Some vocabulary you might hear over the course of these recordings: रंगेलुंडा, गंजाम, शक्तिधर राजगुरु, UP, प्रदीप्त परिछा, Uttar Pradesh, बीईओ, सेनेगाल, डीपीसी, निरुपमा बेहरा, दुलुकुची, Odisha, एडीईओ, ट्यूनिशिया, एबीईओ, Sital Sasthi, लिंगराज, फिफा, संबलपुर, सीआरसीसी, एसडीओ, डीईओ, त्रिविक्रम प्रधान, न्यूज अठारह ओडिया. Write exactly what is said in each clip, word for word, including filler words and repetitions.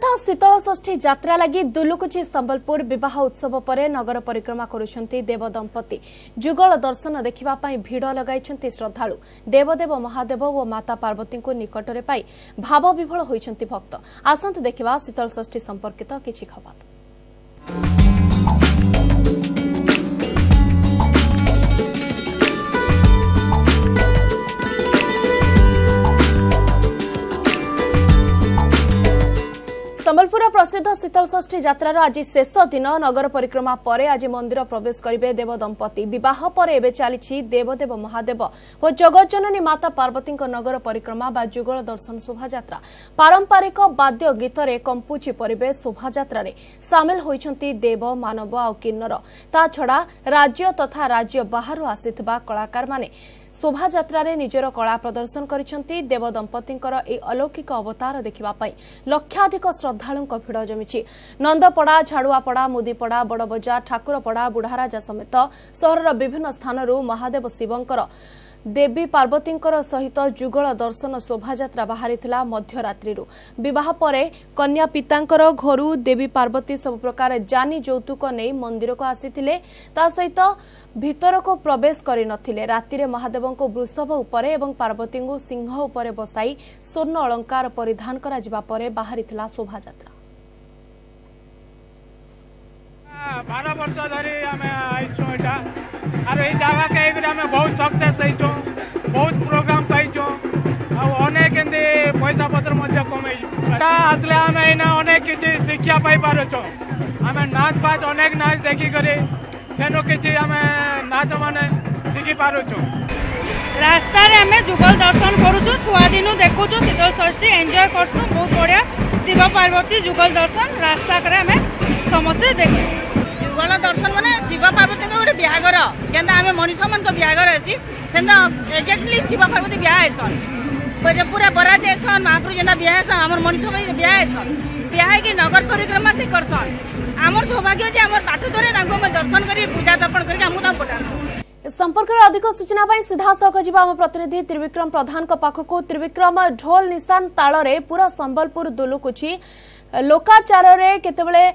प्रसिद्ध शीतल षष्ठी यात्रा लगी दुलुकुची संबलपुर विवाह उत्सव परे नगर परिक्रमा करुछंती देव दंपति जुगल दर्शन देखिबा पई भीड़ लगाइछंती श्रद्धालु देवदेव महादेव व माता पार्वती को निकट रे पाई भाव विभोल होइछंती भक्त आसंत देखिबा शीतल षष्ठी संपर्कित किछि खबर। संबलपुर प्रसिद्ध शीतल षष्ठी यात्रार आज शेष दिन नगर परिक्रमा परे आज मंदिर प्रवेश करिवे देव दंपति विवाह परे एबे चली देवदेव महादेव व जगज्जननी माता पार्वती नगर परिक्रमा बा जुगल दर्शन शोभायात्रा पारंपरिक वाद्य गीतरे कंपुची परिवेश शोभायात्रा रे सामिल होइछंती देव मानव आ किन्नर ता छड़ा राज्य तथा राज्य बाहर आसितबा कलाकार माने शोभा यात्रा रे निजरो कला प्रदर्शन करिसंती देव दंपतिंकर ए अलौकिक अवतार देखिबा पई लक्षाधिक श्रद्धालुंक भिड़ जमिछि नंदपड़ा झाड़ुआपड़ा मुदीपड़ा बड़बजार ठाकुरपड़ा बुढ़ाराजा समेत शहरर विभिन्न स्थानरू महादेव शिवंकर देवी पार्वतींकर सहित जुगल दर्शन शोभा यात्रा बाहरिथिला मध्यरात्रिरू विवाह परे कन्या पितांकर घरू देवी पार्वती सब प्रकार जानी जौतुक नै मंदिर को आसीथिले ता सहित भीतर को प्रवेश करि नथिले राति रे महादेवं को वृषभ उपरे एवं पार्वती को सिंह उपरे बसाई स्वर्ण अलंकार परिधान करा जिबा परे बाहरिथिला शोभा यात्रा। बारह वर्ष धरि हम आइछो एटा आरो ए जागा के एकरा हम बहुत सक्सेस आइछो बहुत प्रोग्राम पाइछो आ अनेक एंदे पैसा पत्र मध्ये कमै एटा असले हम एना अनेक किछि शिक्षा पाइ पारछो हम नाच बाज अनेक नाच देखि करे सेनो किछि हम नाच माने सिखि पारछो रास्ता रे हम जुगल दर्शन करूछु छुआ दिनो देखुछु शीतल षष्ठी एन्जॉय करछु बहुत बढ़िया शिव पार्वती जुगल दर्शन रास्ता करे हम समस्या देखि जुगल दर्शन माने शिव पार्वती को गोटे बिहागर जेंदा हम मनुष्य मन को बिहागर आसी सेंदा एग्जैक्टली शिव पार्वती बिहायसन पजे पूरा बरा जैसन महापुर जेंदा बिहायसन हमर मनुष्य भाई बिहायसन बिहाय के नगर परिक्रमा से करसन हमर सौभाग्य जे हमर पाठ धरे नागो में दर्शन करी पूजा तर्पण करी हमु त पटा संपर्क में अधिक सूचना पाई सीधा सख जीवा आम प्रतिनिधि त्रिविक्रम प्रधान को पाख को त्रिविक्रम ढोल निशान ताल रे पूरा संबलपुर दुलुकुची लोकाचार रे केतेबेले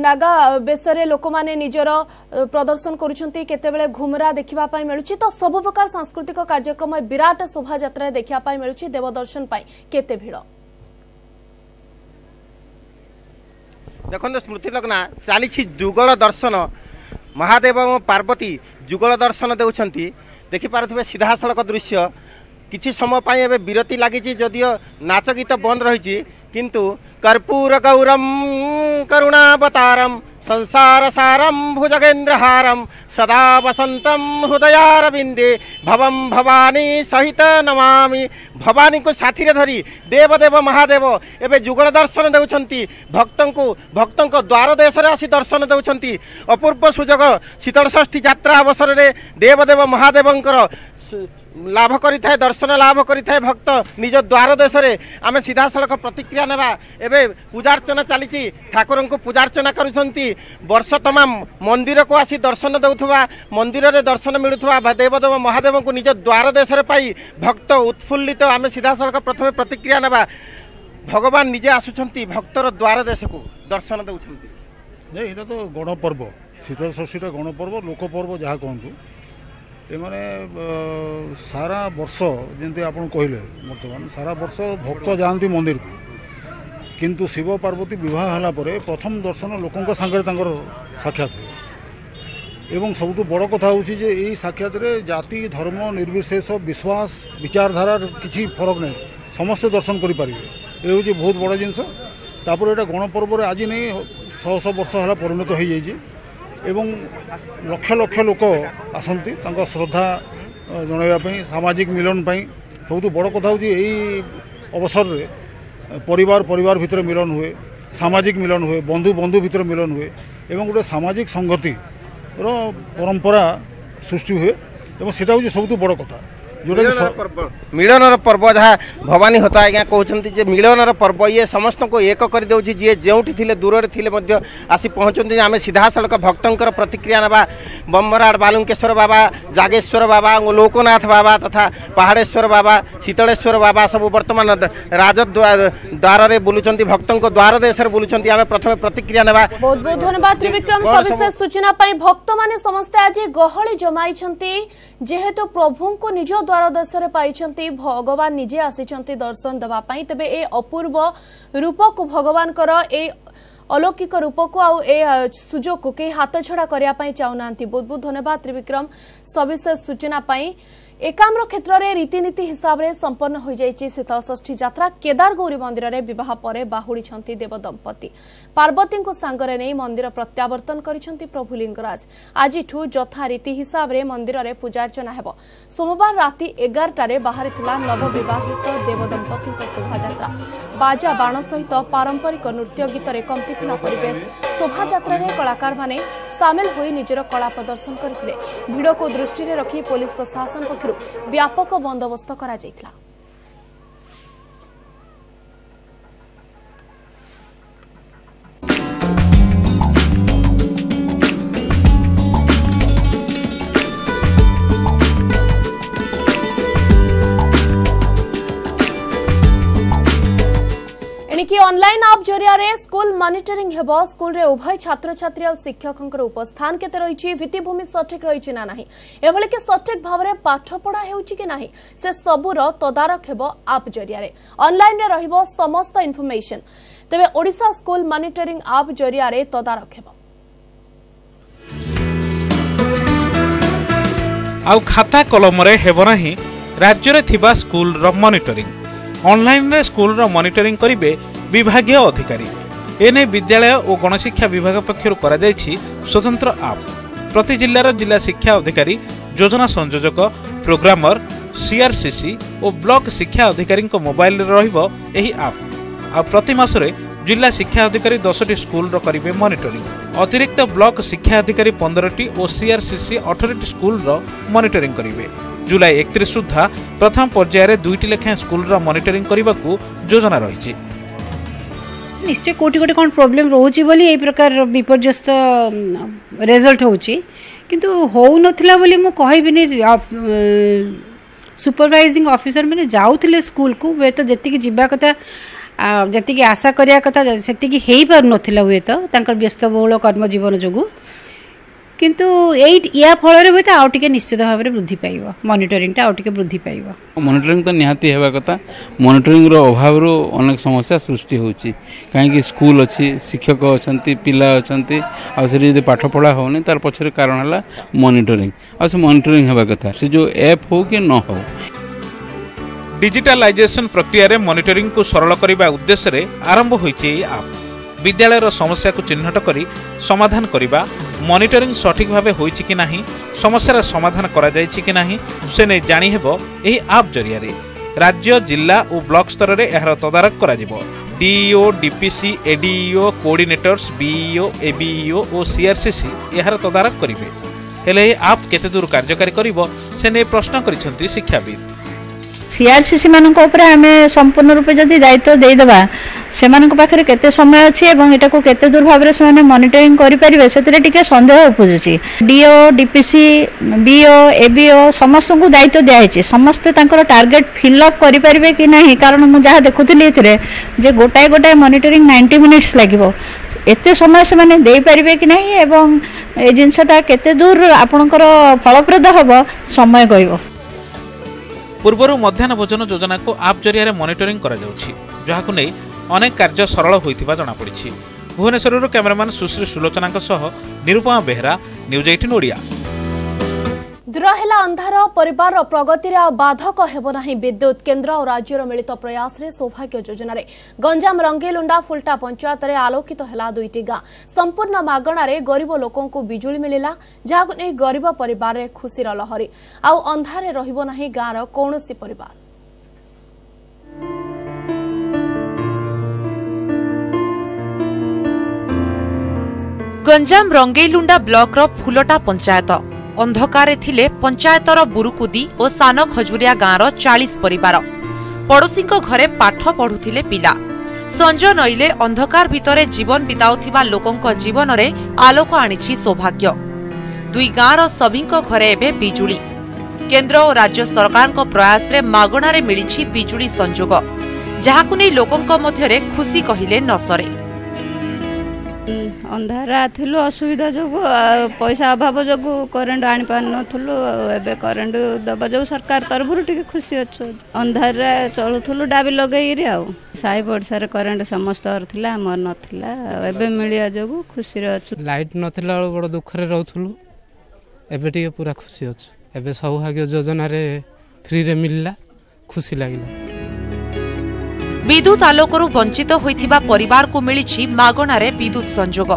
नागा बेस रे लोक माने निजर प्रदर्शन करूछंती केतेबेले घुमरा देखिबा पाई मिलुची तो सब प्रकार सांस्कृतिक कार्यक्रम विराट शोभा यात्रा देखिबा पाई मिलुची देव दर्शन पाई केते भिड़ देखंत स्मृति लगना चाली छी जुगल दर्शन महादेव और पार्वती जुगल दर्शन देउछंती देखि पारथबे सीधा सड़क दृश्य किछि समय पई एबे विरति लागि छी जदियो नाच गीत बंद रही छी किंतु कर्पूर गौरम करुणावतारम संसार सारम भुजगेन्द्रहारम सदा वसंतम हृदयारविंदे भवम भवानी सहित नमामि भवानी को साथी रे धरी देवदेव महादेव एबे जुगल दर्शन देउछंती भक्तन को भक्तन को द्वार देश रे आसी दर्शन देउछंती अपूर्व सुजग शीतल षष्ठी यात्रा अवसर रे देवदेव महादेवंकर लाभ करि थाए दर्शन लाभ करि थाए भक्त निज द्वार देश रे आमे सीधा सड़क प्रतिक्रिया नेबा एबे पूजार्चना चली छी ठाकुरन को पूजार्चना करूछंती वर्ष तमाम मंदिर को आसी दर्शन दउथवा मंदिर रे दर्शन मिलुथवा देवदेव महादेव को निज द्वार देश रे पाई भक्त उत्फुल्लित आमे सीधा सड़क प्रथमे प्रतिक्रिया नेबा भगवान निजे आसुछंती भक्तर द्वार देश को दर्शन दउछंती नै एटा तो गणपर्व शीतल षष्ठी रे गणपर्व लोकपर्व जहा कहंतु एमाने सारा वर्ष जमी आप कहले बर्तमान सारा वर्ष भक्त जाती मंदिर को किंतु शिव पार्वती विवाह हला परे प्रथम दर्शन लोकों सांगे तांकर साक्षात हुए एवं सबुठ बड़ कथा हो साक्षात जाति धर्म निर्विशेष विश्वास विचारधारा किसी फरक नहीं समस्ते दर्शन करें ये हूँ बहुत बड़ जिनस तापर एटा गणपर्व आज नहीं शह शह वर्ष है परिणत हो जाए एवं लक्ष लक्ष लोक आसती श्रद्धा जनवाई सामाजिक मिलन सबुठ बड़ कथा हो अवसर रे परिवार परिवार भितर मिलन हुए सामाजिक मिलन हुए बंधु बंधु भितर मिलन हुए एवं गोटे सामाजिक संगति रो परंपरा सृष्टि हुए एवं सेटा हो सबुठ बड़ कथा मिलन पर्व जहाँ भवानी होता आज्ञा कहते मिलन पर्व ये समस्त को एक करदे जी जो दूर थे आसी पहुँचते आम सीधा सड़क भक्तों प्रतिक्रिया ना बम्बराड़ बालुंकेश्वर बाबा जागेश्वर बाबा लोकनाथ बाबा तथा पहाड़ेश्वर बाबा शीतलेश्वर बाबा सब बर्तमान राजद्वार में बुलूं भक्तों द्वार देश बुलूं आम प्रथम प्रतिक्रिया ना। बहुत बहुत धन्यवाद त्रिविक्रम सविशेष सूचना पाई। भक्त माने समस्त आज गहली जमाइछंती जेहेतु प्रभु को निज द्वार दर्शन पाइछंती भगवान निजे आसीछंती दर्शन दबा पाई तबे ए अपूर्व रूप को भगवान कर ए अलौकिक रूप को आउ ए सुजोग को के हाथ छड़ा करिया पाई चाउनांती। बहुत बहुत धन्यवाद त्रिविक्रम सविशेष सूचना पाई। एकाम्र क्षेत्र में रीतिनीति हिसाब से संपन्न हो जाएगी शीतल षष्ठी यात्रा। केदार गौरी मंदिर में बहुत पर बाहुड़ी देव दंपति पार्वती को सांगरे नहीं मंदिर प्रत्यावर्तन करिछंती प्रभु लिंगराज। आज यथा रीति हिसाब से मंदिर में पूजार्चना हेब। सोमवार राति एगारटे बाहरी नवबिवाहित देव दंपति शोभा बाजा बाण सहित पारंपरिक नृत्य गीत कंपितला परिवेश शोभा कलाकार माने सामिल होई निजर कला प्रदर्शन करथिले। भिड़ को दृष्टि में रखी पुलिस प्रशासन पक्ष व्यापक बंदोबस्त करा जायतिला। एणिकी ऑनलाइन आप जरिया स्कूल मॉनिटरिंग हेब। स्कूल रे उभय छात्र छात्री और शिक्षकों उपस्थान केते रही भित्तिभूमि सठिक रही ना ना एभली कि सठिक भाव में पाठपढ़ा होना से सबूर तदारख हेब आप जरिया ऑनलाइन रे रहिबो समस्त इनफॉरमेशन तबे ओडिशा स्कूल मॉनिटरिंग आप जरिया तदारख हेब। आउ खाता कलम रे हेब नाही राज्य रे थिबा स्कूल रो मॉनिटरिंग ऑनलाइन रे स्कूल रो मॉनिटरिंग करिवे विभागीय अधिकारी एने विद्यालय और गणशिक्षा विभाग पक्षर करा जायछि स्वतंत्र आप। प्रति जिल्लार जिला शिक्षा अधिकारी योजना संयोजक प्रोग्रामर सीआरसीसी और ब्लॉक शिक्षा अधिकारी मोबाइल रहिबो एही आप। आ प्रति मासरे जिला शिक्षा अधिकारी दस टी स्कूल रो करिवे मॉनिटरिंग। अतिरिक्त ब्लॉक शिक्षा अधिकारी पंद्रह टी और सीआरसीसी अठारह टी स्कूल रो मॉनिटरिंग करिवे। जुलाई एकतीस सुधा प्रथम पर्याय में दुईटी लेखाएं स्कूल मॉनिटरिंग करने को योजना रही। निश्चय कोटि कोटि कौन प्रॉब्लम रोचे बोली यही प्रकार विपर्यस्त रिजल्ट होची किंतु हो नथिला बोली मु कहबिनी सुपरवाइजिंग ऑफिसर मैंने जाऊले स्कूल को वे तो जति जीवा कथा जति आशा करिया कथा सेति हे पार नथिला हुए तो तांकर व्यस्तबहुल कर्म जीवन जोगु किंतु या फल हूँ आउ टे निश्चित भाव में वृद्धि पाइब मॉनिटरिंग आउ टे वृद्धि पाइब। मॉनिटरिंग तो निहाती हेबा कथा मॉनिटरिंग अभाव अनेक समस्या सृष्टि होची कहीं स्कूल अच्छी शिक्षक अच्छा पिला अच्छा से पाठ पढ़ा होनी तार पछरे कारण है मॉनिटरिंग आ मॉनिटरिंग हेबा कथा से जो एप हो कि न हो। डिजिटलाइजेशन प्रक्रिया रे मॉनिटरिंग को सरल करने उद्देश्य रे आरंभ होईची आप। विद्यालय समस्या को चिन्हट कर समाधान करने मॉनिटरिंग सठिक भावे होइछि कि नाही समस्या समाधान करा जाइछि कि नाही से नै जानी हेबो एही आप जरिया रे। राज्य जिला और ब्लॉक स्तर रे एहर तदारक करा जिवो। डीईओ डीपीसी एडीईओ coordinators बीईओ एबीईओ और सीआरसीसी एहर तदारक करिवे। हेले आप केते दूर कार्यकारी करिवो से नै प्रश्न करिसंती शिक्षाविद। सीआरसीसी मानन को ऊपर हमें संपूर्ण रूप जदी दायित्व दे देबा सेमानक पाखरे केते समय अछि एवं एटा को केते दूर भाबरे सेमाने मॉनिटरिंग करि परिबे सेतरे टिके संदेह उपजुची। डीओ डीपीसी बीओ एबीओ समस्त को दायित्व दिया हिची समस्त तांकर टार्गेट फिल अप करि परिबे कि नाही कारण मु जहा देखुथले एतरे जे गोटाय गोटाय मॉनिटरिंग नब्बे मिनिट्स लागिवो एते समय सेमाने देई परिबे कि नाही एवं ए जिंसटा केते दूर आपनकर फलप्रद होबो समय गइबो। पूर्वरु मध्याह्न भोजन योजना को आप जरिया मॉनिटरिंग करा जाउची जहाकु नै अनेक कार्य सरल होइथिबा जणा पड़िछि। भुवनेश्वर कैमरामैन सुश्री सुलोचनाक सह निरुपमा बेहरा न्यूज अठारह ओडिया। दूरहेला अंधार परिवार प्रगतिर बाधक हेब नाही विद्युत केन्द्र और राज्यर मिलित प्रयास रे सौभाग्य योजना रे गंजाम रंगेलुंडा फुलटा पंचायत रे आलोकित हेला दुईटी गां। संपूर्ण मागणार रे गरीब लोकों को बिजुली मिलिला जाहाकु नै गरीब परिवार रे खुशीर लहरी आउ अंधारे रहिबो नाही गां रो कोनोसी परिवार। गंजाम रंगेलुंडा ब्लॉक रो फुलटा पंचायत अंधकारे थिले पंचायतर बुरुकुदी और सान खजुरिया गाँवर चालीस परिवार पड़ोसी घरे पाठ पढ़ुथिले पिला संज नईले अंधकार भितरे जीवन बिताउथिबा लोकंक जीवन रे आलोक आनिछि सौभाग्य। दुई गाँवर सभींको घरे एबे बिजुली। केंद्र और राज्य सरकार को प्रयास रे मागणारे मिलिछि बिजुली संजोग जहाकु नै लोकंक मध्य रे खुशी कहिले न सरे। अंधारा थिलो असुविधा जोगु पैसा अभाव जोगु करेन्ट आनी पान नथुलो एबे करेन्ट दबा जो सरकार तरफरु टिके खुशी अछ। अंधारा चलुथुलो डाबी लगेई रे आउ साई बडसा रे करेन्ट समस्त अर थिला अमर नथिला एबे मिलिया जोगु खुशी रे अछ। लाइट नथिला बड दुख रे रहथुलो एबे टिके पूरा खुशी अछ। एबे सौभाग्य योजना रे फ्री रे मिलला खुशी लागिला। विद्युत आलोकरू वंचित होइथिबा परिवार को मिली मागणारे विद्युत संजोग।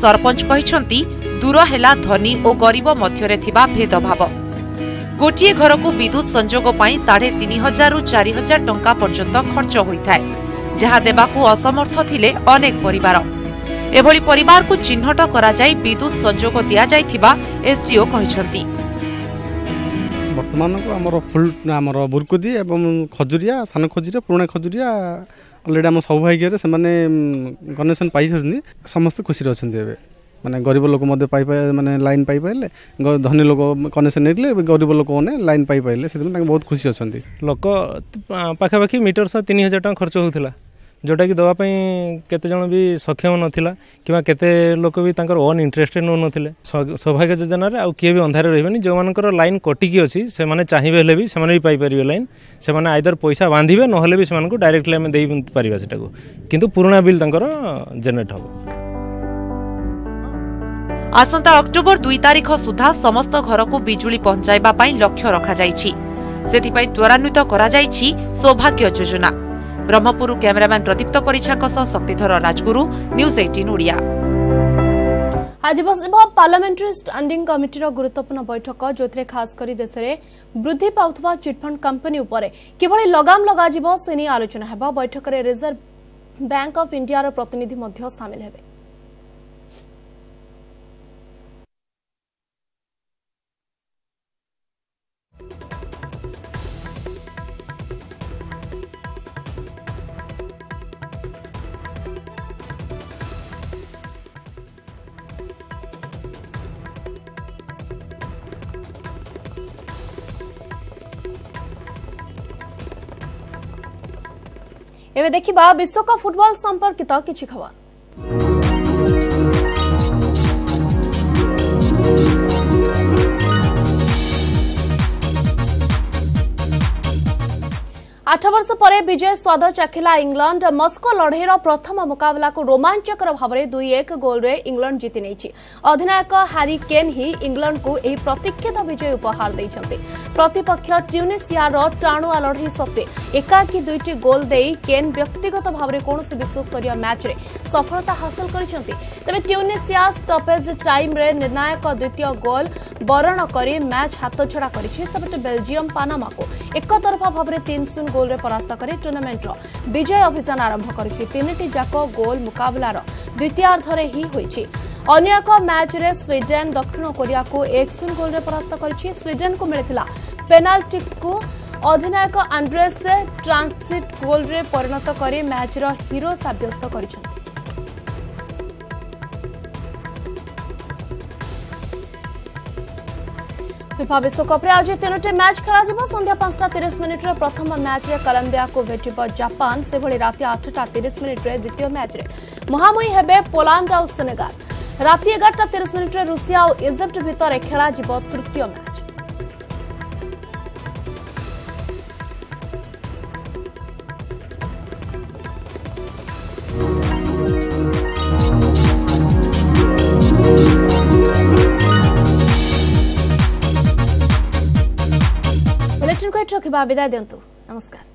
सरपंच कहिसंती दूर हेला धनी और गरीब मध्यरे थिबा भेदभाव। गोटिए घर को विद्युत संजोग पाई साढ़े तीन हजार रु चार हजार टंका पर्यंत खर्च होइथाय जहा देबाकू असमर्थ थिले अनेक परिवार। एभली परिवार को चिन्हट करा जाय विद्युत संजोग दिया जायथिबा एसडीओ कहिसंती। बर्तमान को आमर फुल आमर बुरकुदी एवं खजुरिया सान खजुरिया पुराणा खजुरिया अलरेडी आम सौभाग्य से कनेक्शन पाई समस्त खुशी अच्छा। माने गरीब लोक माने लाइन पाई पाइले धनी लोक कनेक्शन नहीं गरीब लोक मैंने लाइन पाई पाइले से बहुत खुशी अच्छा। लोक पाखापाखि मीटर सौ तीन हजार टका खर्च होता जोटा कि दवापाई केते जन भी सक्षम नथिला किबा केते लोक भी तांकर ओन इंटरेस्टेड न नथिले। सौभाग्य योजना रे आ किए भी अंधारे रहबेनी जो मानकर लाइन कटि की अछि से माने चाहिबे हेले भी से माने भी पाई परिबे लाइन से माने आइदर पैसा बांधिबे न हेले भी से मानको डायरेक्ट लाइन देई परिबा सेटा को किंतु पुराना बिल तांकर जनरेट हो। आसंता अक्टोबर दो तारिख सुधा समस्त घर को बिजुली पहुंचाइबा पाई लक्ष्य रखा जाईछि सेति पाई त्वरान्वित करा जाईछि सौभाग्य योजना। ब्रह्मपुर कैमरामैन प्रदीप्त परिछाक शक्तिधर राजगुरु न्यूज अठारह ओडिया। आज बसब पार्लियामेंट्री स्टैंडिंग कमिटीर गुरुत्वपूर्ण बैठक जो खास करी देश में वृद्धि पाउथवा चिटफंड कंपनी उपरे किभली लगाम लगाजिब से नै आलोचना हेबा। बैठक रे रिजर्व बैंक ऑफ इंडिया रो प्रतिनिधि मध्य शामिल हेबे। एबे देखिबा विश्वकप फुटबॉल संपर्कित किछि खबर। आठ वर्ष परे विजय स्वाद चखिला इंग्लैंड मस्को लड़ेर प्रथम मुकाबला को रोमांचकर भावरे दुई एक गोल रे इंग्लैंड जीति नेछि। अधिनायक हारी केन ही इंग्लैंड को एही प्रतीक्षित विजय उपहार दैछन्ते। प्रतिपक्ष ट्यूनिशिया रो टाणुआ लड़े सत्वे एकाकी दुईटी गोल देई केन व्यक्तिगत भावरे कोनोसी विश्वस्तरीय मैच रे सफलता हासिल करिसन्ते। तबे ट्यूनिशिया स्टॉपेज टाइम रे निर्णायक द्वितीय गोल बरण करी मैच हाथछड़ा करिछि। सबटे बेल्जियम पानामा को एकतरफा भावरे तीन शून्य गोल रे परास्त करी टूर्नामेंट रो विजय अभियान आरंभ करिछि। तीनटी जाको गोल मुकाबलार द्वितीयार्ध रे ही होईछि। अन्य एक मैच रे स्वीडन दक्षिण कोरिया को एक शून्य गोल रे परास्त करिछि। स्वीडन को मिलिथिला पेनाल्टी को अधिनायक आंड्रेस ट्रांसिट गोल रे परिणत करी मैच रो हीरो साब्यस्त करिछि। फिफा विश्वकप आज तीनो मैच खेल संध्या पांचटा तीस मिनिट्रे प्रथम मैच रे कोलंबिया को भेटिब जापान। से भली राति आठटा तीस मिनिट्रे द्वितीय मैच रे मुहामुही हेबे पोलैंड और सेनेगाल। राति एगारटा तीस मिनिट्रे रूसिया और इजिप्ट भितर खेल तृतीय मैच। रखा विदाय दिंतु नमस्कार।